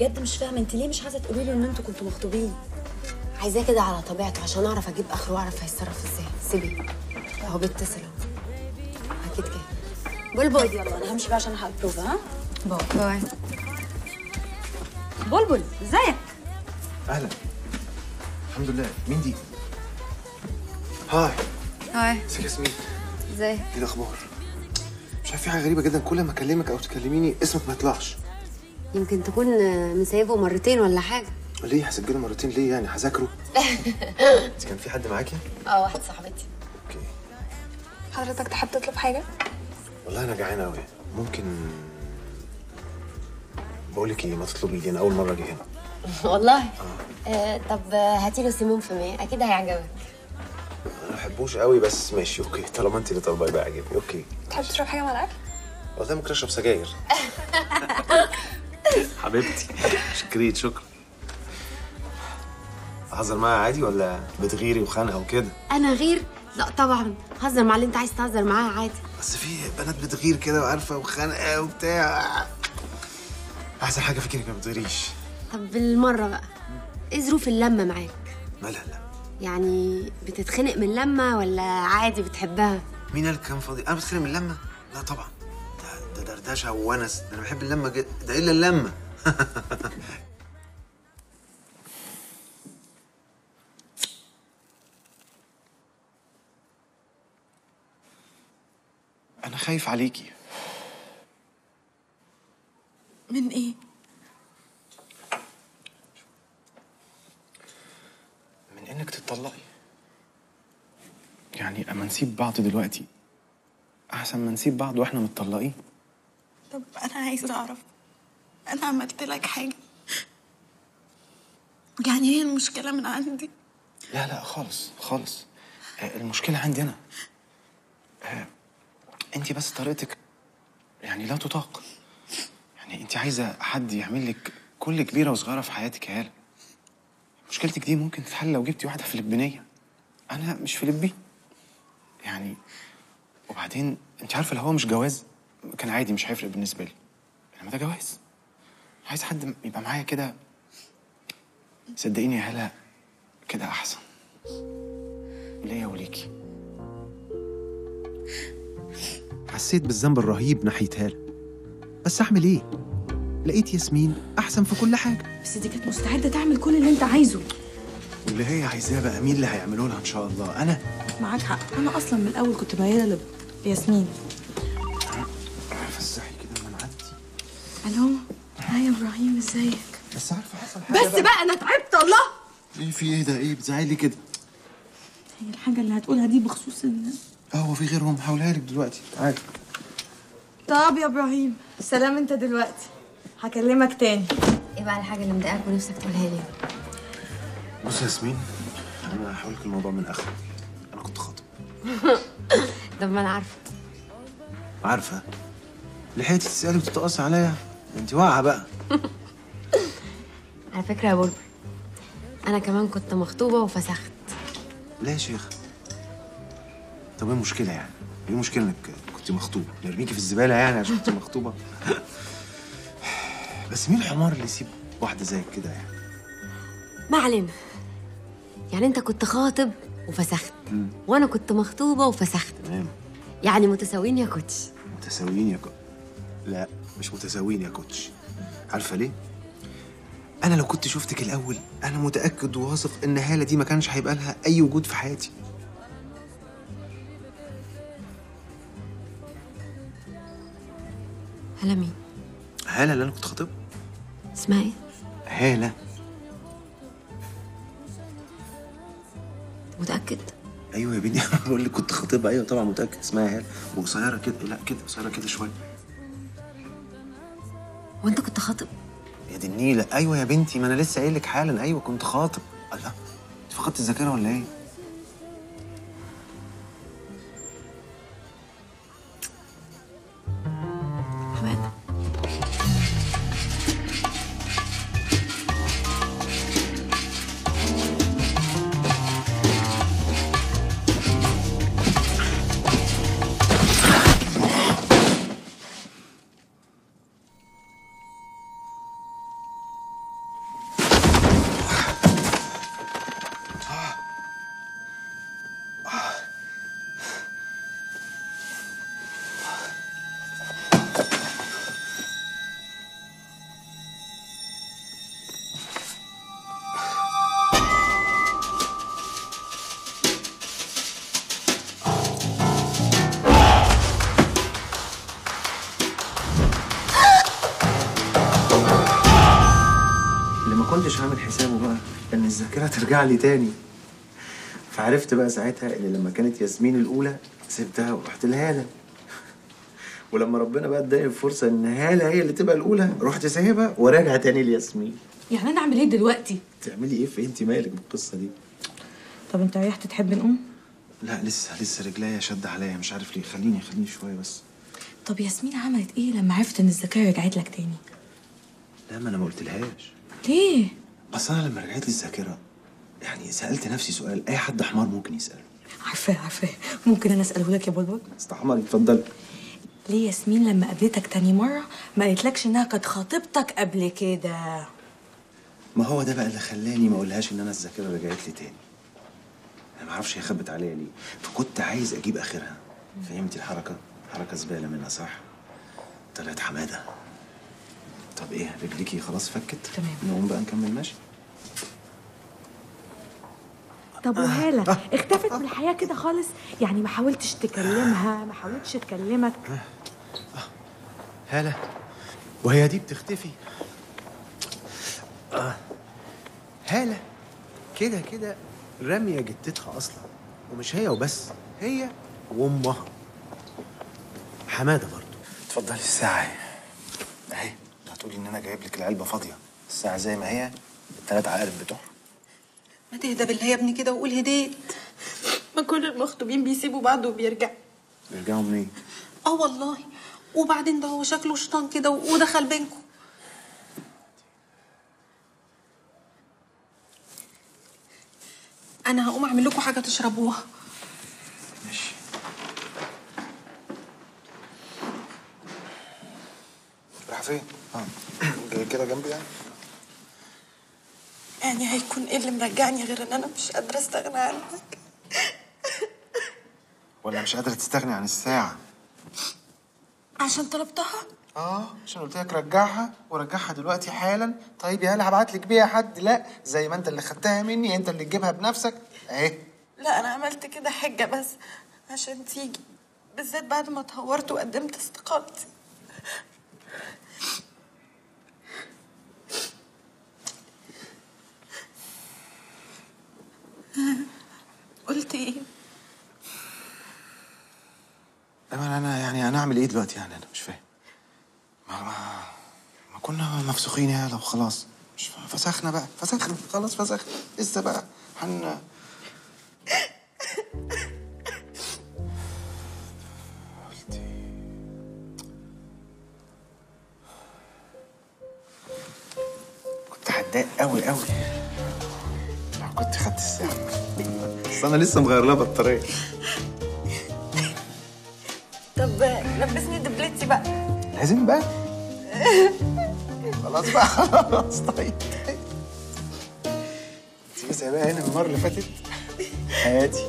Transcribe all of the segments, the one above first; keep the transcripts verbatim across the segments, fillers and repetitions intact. بجد مش فاهمه انت ليه مش عايزه تقولي له ان انتوا كنتوا مخطوبين؟ عايزاه كده على طبيعته عشان اعرف اجيب اخره واعرف هيتصرف ازاي. سيبي اهو بيتصل اهو اكيد كده. بلبل يلا انا همشي بقى عشان الحق البروفا. ها باي باي. بلبل ازيك؟ اهلا. الحمد لله. مين دي؟ هاي هاي. ازيك ياسمين؟ ازيك؟ ايه الاخبار؟ مش عارف في حاجه غريبه جدا، كل ما اكلمك او تكلميني اسمك ما يطلعش. يمكن تكون مسايبه مرتين ولا حاجه. ليه هسجله مرتين ليه يعني؟ هذاكره. انت كان في حد معاكي؟ اه واحده صاحبتي. اوكي. حضرتك تحب تطلب حاجه؟ والله انا جعانه قوي. ممكن بقول لك ايه، ما تطلبي لي، انا اول مره اجي هنا. والله؟ آه. آه طب هاتي له سيمون في ميه اكيد هيعجبك. انا ما بحبوش قوي بس ماشي اوكي، طالما انت اللي طالبه يبقى عاجبني. اوكي. تحب تشرب حاجه مع الاكل؟ والله ممكن اشرب سجاير. حبيبتي شكريت شكرا. هزر معاها عادي ولا بتغيري وخانقه وكده؟ انا غير؟ لا طبعا هزر مع اللي انت عايز تهزر معاها عادي. بس في بنات بتغير كده وعارفه وخانقه وبتاع. احسن حاجه فيك انك ما بتغيريش. طب بالمره بقى ايه ظروف اللمه معاك؟ مالها اللمه؟ يعني بتتخنق من اللمه ولا عادي بتحبها؟ مين قال كلام فاضي؟ انا بتخنق من اللمه؟ لا طبعا. ده دردشه وونس، انا بحب اللمه جدا، ده الا اللمه. انا خايف عليكي. من ايه؟ من انك تتطلقي. يعني اما نسيب بعض دلوقتي احسن ما نسيب بعض واحنا متطلقين. طب انا عايزه اعرف، انا عملت لك حاجه؟ يعني هي المشكله من عندي؟ لا لا خالص خالص. المشكله عندي انا. انت بس طريقتك يعني لا تطاق. يعني انت عايزه حد يعمل لك كل كبيره وصغيره في حياتك يا هاله. مشكلتك دي ممكن تتحل لو جبتي واحده فلبينيه. انا مش فلبي يعني. وبعدين انت عارفه لو هو مش جواز كان عادي مش هيفرق بالنسبه لي، انما ده جواز. عايز حد يبقى معايا كده، صدقيني يا هاله كده احسن ليا وليكي. حسيت بالذنب الرهيب ناحيه هاله، بس اعمل ايه؟ لقيت ياسمين احسن في كل حاجه. بس دي كانت مستعده تعمل كل اللي انت عايزه. واللي هي عايزاه بقى مين اللي هيعمله لها ان شاء الله؟ انا معاك حق، انا اصلا من الاول كنت مايله لياسمين. فزعي كده ما نعدي. الو هاي يا ابراهيم ازيك؟ بس عارفه حصل حاجه بس بقى. بقى انا تعبت والله. ايه في ايه ده؟ ايه بتزعلي كده؟ هي الحاجه اللي هتقولها دي بخصوص ان اه هو في غيرهم؟ هقولها لك دلوقتي عادي. طب يا ابراهيم سلام، انت دلوقتي هكلمك تاني. ايه بقى الحاجه اللي مضايقاك ونفسك تقولها لي؟ بص يا ياسمين انا هحاول لك الموضوع من اخره. انا كنت خاطب. طب ما انا عارفه. عارفه؟ لحقتي تسالي وتتقصي عليا؟ انت واقعه بقى. على فكره يا بلبل انا كمان كنت مخطوبه وفسخت. لا يا شيخ. طب ايه المشكله يعني؟ ايه المشكله انك كنت مخطوبه؟ نرميكي في الزباله يعني عشان كنت مخطوبه؟ بس مين الحمار اللي يسيب واحده زيك كده يعني؟ ما علينا. يعني انت كنت خاطب وفسخت م. وانا كنت مخطوبه وفسخت. تمام. يعني متساويين يا كوتش. متساويين يا كوتش؟ لا مش متساويين يا كوتش. عارفه ليه؟ انا لو كنت شفتك الاول انا متاكد وواثق ان هاله دي ما كانش هيبقى لها اي وجود في حياتي. هلا مين؟ هاله اللي انا كنت خاطبها. اسمها ايه؟ هاله. متأكد؟ ايوه يا بنتي انا بقول لك كنت خاطبها. ايوه طبعا متأكد اسمها هاله. وقصيره كده. لا كده قصيره كده شويه. وانت كنت خاطب؟ يا دي النيله. ايوه يا بنتي ما انا لسه قايل لك حالا. ايوه كنت خاطب. الله انت فقدت الذاكره ولا ايه؟ اللي ما كنتش عامل حسابه بقى ان الذاكره ترجع لي تاني. فعرفت بقى ساعتها اللي لما كانت ياسمين الاولى سبتها ورحت لهاله، ولما ربنا بقى اداني الفرصه ان هاله هي اللي تبقى الاولى رحت سايبها وراجع تاني لياسمين. يعني انا اعمل ايه دلوقتي؟ تعملي ايه؟ في انت مالك بالقصه دي؟ طب انت ريحت؟ تحب نقوم؟ لا لسه لسه رجليا شد عليا مش عارف ليه. خليني خليني شويه بس. طب ياسمين عملت ايه لما عرفت ان الذاكره رجعت لك تاني؟ لا ما انا ما قلتلهاش. ليه؟ اصل انا لما رجعت لي الذاكره يعني سالت نفسي سؤال اي حد حمار ممكن يساله. عارفاه عارفاه. ممكن انا اساله لك يا بلبل؟ استحمري اتفضلي. ليه ياسمين لما قابلتك تاني مره ما قالتلكش انها كانت خطيبتك قبل كده؟ ما هو ده بقى اللي خلاني ما اقولهاش ان انا الذاكره رجعت لي تاني. انا ما اعرفش هي خبت عليا ليه، فكنت عايز اجيب اخرها. فهمتي الحركه؟ حركه زباله منها صح؟ طلعت حماده. طب ايه رجليكي خلاص فكت؟ تمام نقوم بقى نكمل ماشي؟ طب وهاله آه. اختفت من الحياه كده خالص؟ يعني ما حاولتش تكلمها، ما حاولتش تكلمك؟ آه. آه. هاله وهي دي بتختفي؟ آه. هاله كده كده راميه جدتها اصلا، ومش هي وبس، هي وامها حماده برضه. اتفضلي الساعه اهي. هتقولي ان انا جايب لك العلبه فاضيه، الساعه زي ما هي بالثلاث عقارب بتوعها. ما تهدى بالله يا ابني كده وقول هديت. ما كل المخطوبين بيسيبوا بعض وبيرجعوا. بيرجعوا منين؟ اه والله. وبعدين ده هو شكله شيطان كده ودخل بينكم. أنا هقوم أعمل لكم حاجة تشربوها. ماشي. راح فين؟ اه جاي كده جنبي يعني؟ يعني هيكون إيه اللي مرجعني غير إن أنا مش قادرة أستغنى عنك؟ ولا مش قادرة تستغني عن الساعة؟ عشان طلبتها؟ اه عشان قلت لك رجعها ورجعها دلوقتي حالا. طيب يا هلا هبعت لك بيها حد؟ لا زي ما انت اللي خدتها مني انت اللي تجيبها بنفسك اهي. لا انا عملت كده حجه بس عشان تيجي، بالذات بعد ما اتهورت وقدمت استقالتي. قلت ايه؟ انا انا يعني انا اعمل ايه دلوقتي؟ يعني انا مش فاهم. ما ما كنا مفسوخين يا هلا وخلاص. مش فسخنا بقى، فسخنا خلاص، فسخنا لسه بقى هن قلت كنت حداق قوي قوي لو كنت خدت الساعة، بس أنا لسه مغير لها بطارية. طب لبسني دبلتي بقى. لازم بقى خلاص بقى خلاص. طيب انت لسه بقى هنا المره اللي فاتت حياتي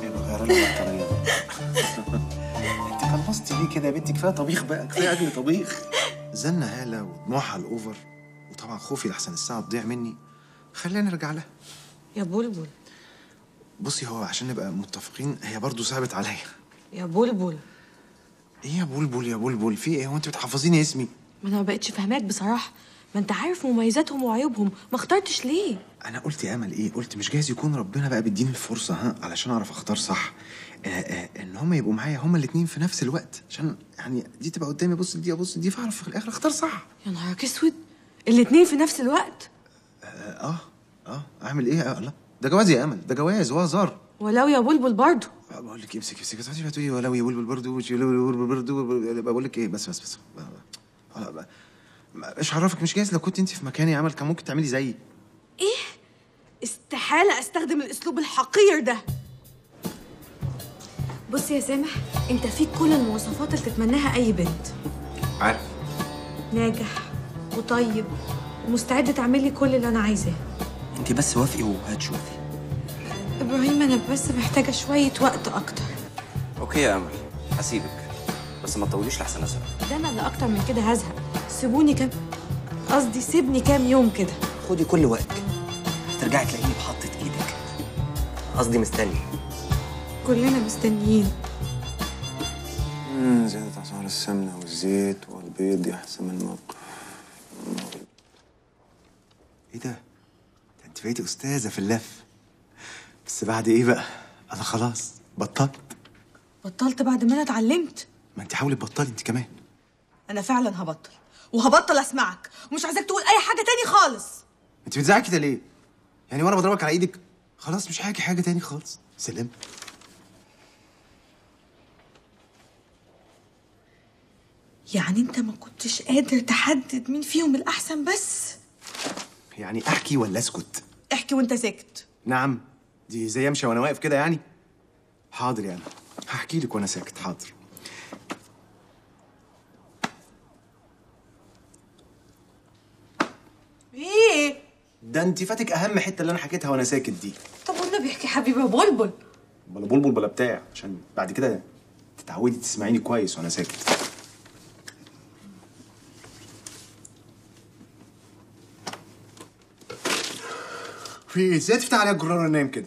غير لي الطريقه. انت خلصتي ليه كده يا بنتي؟ كفايه طبيخ بقى، كفايه اكل طبيخ. زلنا هاله ودموعها الاوفر، وطبعا خوفي لحسن الساعه تضيع مني خلاني ارجع لها. يا بلبل بصي، هو عشان نبقى متفقين هي برضه صعبت عليا. يا بلبل ايه يا بلبل؟ يا بلبل في ايه؟ هو انت بتحفظيني اسمي؟ ما انا ما بقتش فاهماك بصراحه. ما انت عارف مميزاتهم وعيوبهم، ما اخترتش ليه؟ انا قلت يا امل ايه، قلت مش جايز يكون ربنا بقى بيديني الفرصه ها علشان اعرف اختار صح. آآ آآ ان هم يبقوا معايا هما الاثنين في نفس الوقت، عشان يعني دي تبقى قدامي بص دي ابص دي فاعرف في الاخر اختار صح. يا نهارك اسود، الاثنين في نفس الوقت؟ اه اه اعمل ايه؟ آه لا ده جواز يا امل، ده جواز وهزار. ولو يا بلبل برضه. بقول لك امسك امسك بتقعدي بقى تقولي ولو يا بلبل برضه ولو بلبل برضه. بقول لك ايه بس بس بس ايش عرفك مش جايز؟ لو كنت انت في مكاني يا عمل كان ممكن تعملي زيي. ايه؟ استحاله استخدم الاسلوب الحقير ده. بص يا سامح، انت فيك كل المواصفات اللي تتمناها اي بنت. عارف ناجح وطيب ومستعد تعمل لي كل اللي انا عايزاه. انت بس وافقي وهتشوفي. ابراهيم انا بس محتاجه شويه وقت اكتر. اوكي يا امل هسيبك، بس ما تطوليش لحسن ازهق. ده انا اللي اكتر من كده هزهق. سيبوني كام، قصدي سيبني كام يوم كده. خدي كل وقتك، هترجعي تلاقيني بحطت ايدك. قصدي مستني، كلنا مستنيين. امم زيادة اسعار السمنه والزيت والبيض يحسم الموقف. ايه ده؟ انت بقيتي استاذه في اللف. بس بعد ايه بقى؟ انا خلاص بطلت. بطلت بعد ما انا اتعلمت؟ ما انت حاولي تبطلي انت كمان. انا فعلا هبطل، وهبطل اسمعك، ومش عايزاك تقول اي حاجه تاني خالص. انت بتزعقي كده ليه؟ يعني وانا بضربك على ايدك خلاص مش هاجي حاجه تاني خالص. سلام. يعني انت ما كنتش قادر تحدد مين فيهم الاحسن؟ بس يعني احكي ولا اسكت؟ احكي وانت ساكت. نعم، دي زي امشي وانا واقف كده يعني؟ حاضر، يعني هحكي لك وانا ساكت. حاضر. ايه ده؟ انت فاتك اهم حته اللي انا حكيتها وانا ساكت دي. طب والنبي احكي حبيبي يا بلبل. بلا بلبل بلا بتاع، عشان بعد كده تتعودي تسمعيني كويس وانا ساكت. في ازاي تفتح عليا الجرار وننام كده؟